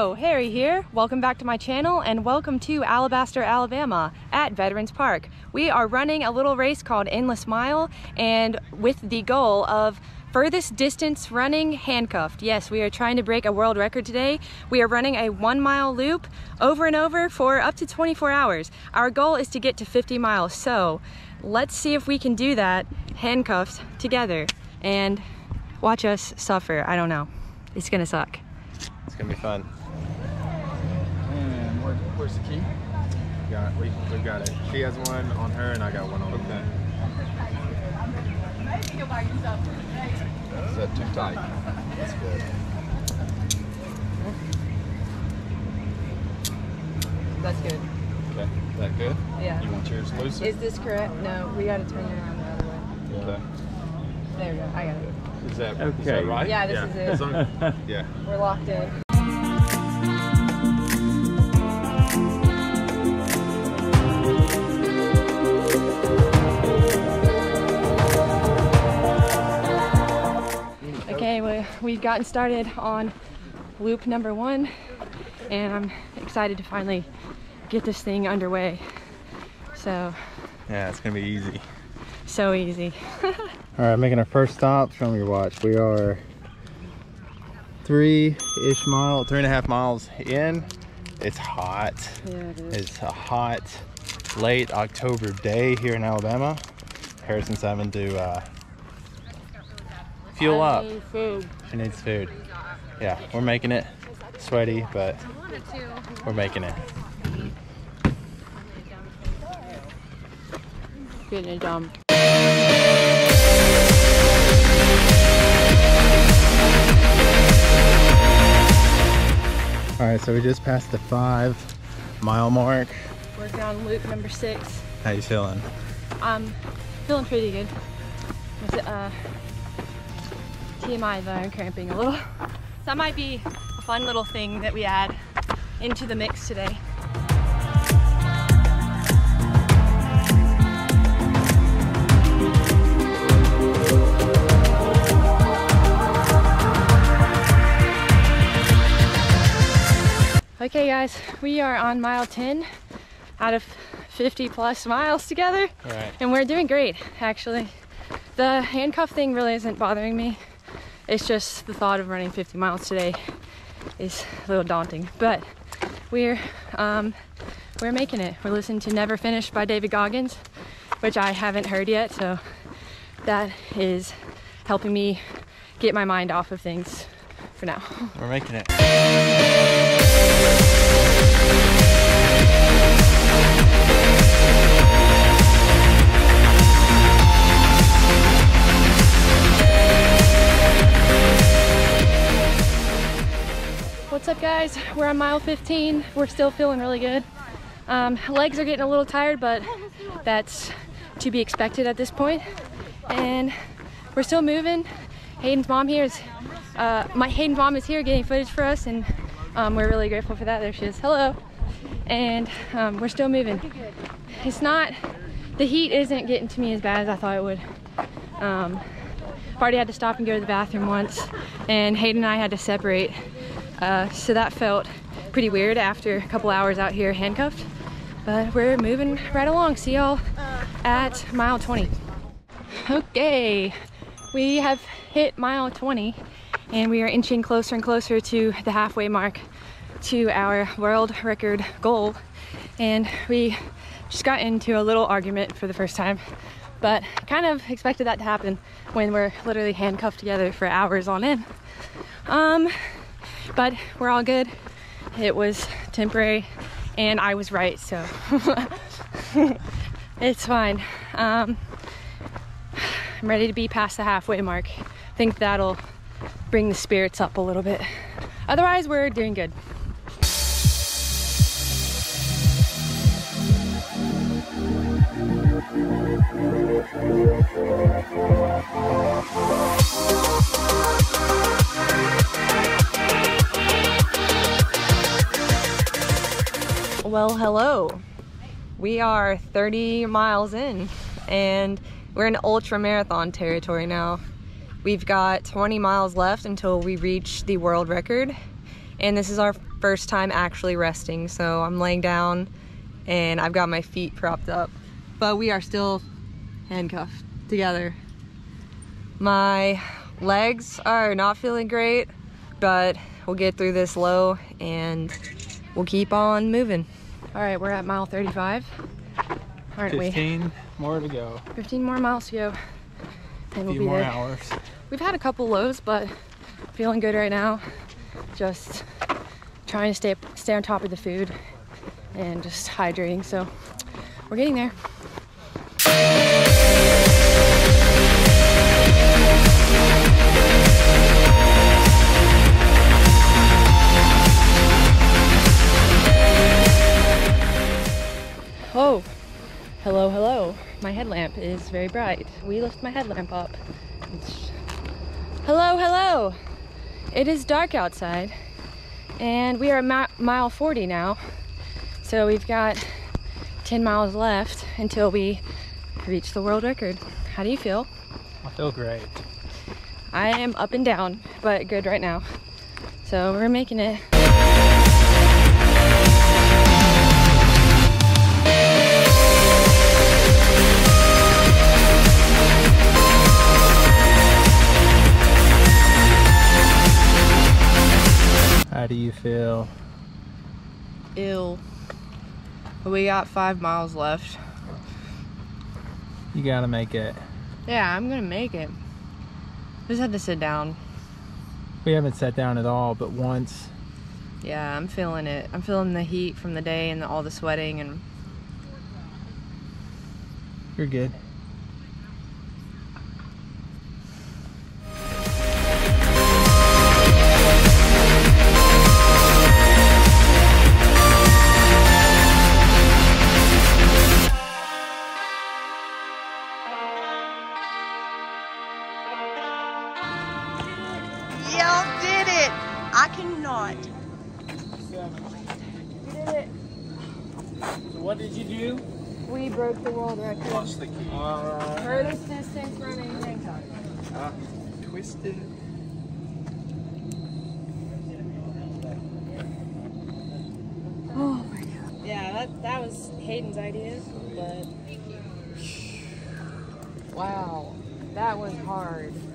Hello, Harry here. Welcome back to my channel and welcome to Alabaster, Alabama at Veterans Park. We are running a little race called Endless Mile and with the goal of furthest distance running handcuffed. Yes, we are trying to break a world record today. We are running a 1 mile loop over and over for up to 24 hours. Our goal is to get to 50 miles. So let's see if we can do that handcuffed together and watch us suffer. I don't know. It's gonna suck. It's gonna be fun. And where's the key? We've got it. She has one on her, and I got one on me. Okay. Is that too tight? That's good. That's good. Okay. Is that good? Yeah. You want yours looser? Is this correct? No. We gotta turn it around the other way. Okay. There we go. I got it. Is that right? Yeah, this is it. Yeah. We're locked in. Okay, well, we've gotten started on loop number one, and I'm excited to finally get this thing underway. So. Yeah, it's gonna be easy. So easy. All right, making our first stop. Show me your watch. We are three and a half miles in. It's hot. Yeah, it is. It's a hot, late October day here in Alabama. Harrison's having to fuel up. I need food. She needs food. Yeah, we're making it. Sweaty, but we're making it. Getting it done. All right, so we just passed the 5 mile mark. We're down loop number 6. How you feeling? I'm feeling pretty good. TMI though, I'm cramping a little. So that might be a fun little thing that we add into the mix today. Okay guys, we are on mile 10 out of 50 plus miles together. All right. And we're doing great, actually. The handcuff thing really isn't bothering me. It's just the thought of running 50 miles today is a little daunting, but we're making it. We're listening to Never Finished by David Goggins, which I haven't heard yet, so that is helping me get my mind off of things for now. We're making it. What's up guys? We're on mile 15. We're still feeling really good. Legs are getting a little tired, but that's to be expected at this point. And we're still moving. Hayden's mom is here getting footage for us, and we're really grateful for that. There she is. Hello. And we're still moving. It's not, the heat isn't getting to me as bad as I thought it would. I've already had to stop and go to the bathroom once, and Hayden and I had to separate. So that felt pretty weird after a couple hours out here handcuffed. But we're moving right along. See y'all at mile 20. Okay, we have hit mile 20. And we are inching closer and closer to the halfway mark to our world record goal. And we just got into a little argument for the first time, but kind of expected that to happen when we're literally handcuffed together for hours on end. But we're all good. It was temporary and I was right, so it's fine. I'm ready to be past the halfway mark. I think that'll bring the spirits up a little bit. Otherwise, we're doing good. Well, hello. We are 30 miles in and we're in ultra marathon territory now. We've got 20 miles left until we reach the world record, and this is our first time actually resting. So I'm laying down and I've got my feet propped up, but we are still handcuffed together. My legs are not feeling great, but we'll get through this low and we'll keep on moving. All right, we're at mile 35, aren't we? 15 more to go. 15 more miles to go. And we'll be there. A few more hours. We've had a couple lows, but feeling good right now. Just trying to stay on top of the food and just hydrating. So we're getting there. Oh, hello, hello. My headlamp is very bright. We lift my headlamp up. Hello, hello. It is dark outside and we are at mile 40 now. So we've got 10 miles left until we reach the world record. How do you feel? I feel great. I am up and down, but good right now. So we're making it. How do you feel? Ill. We got 5 miles left. You gotta make it. Yeah, I'm gonna make it. Just had to sit down. We haven't sat down at all, but once. Yeah, I'm feeling it. I'm feeling the heat from the day and all the sweating and... You're good. What did you do? We broke the world record. Lost the key. Furthest distance running hang time. Twisted. Oh my god. Yeah, that was Hayden's idea, but... Wow, that was hard.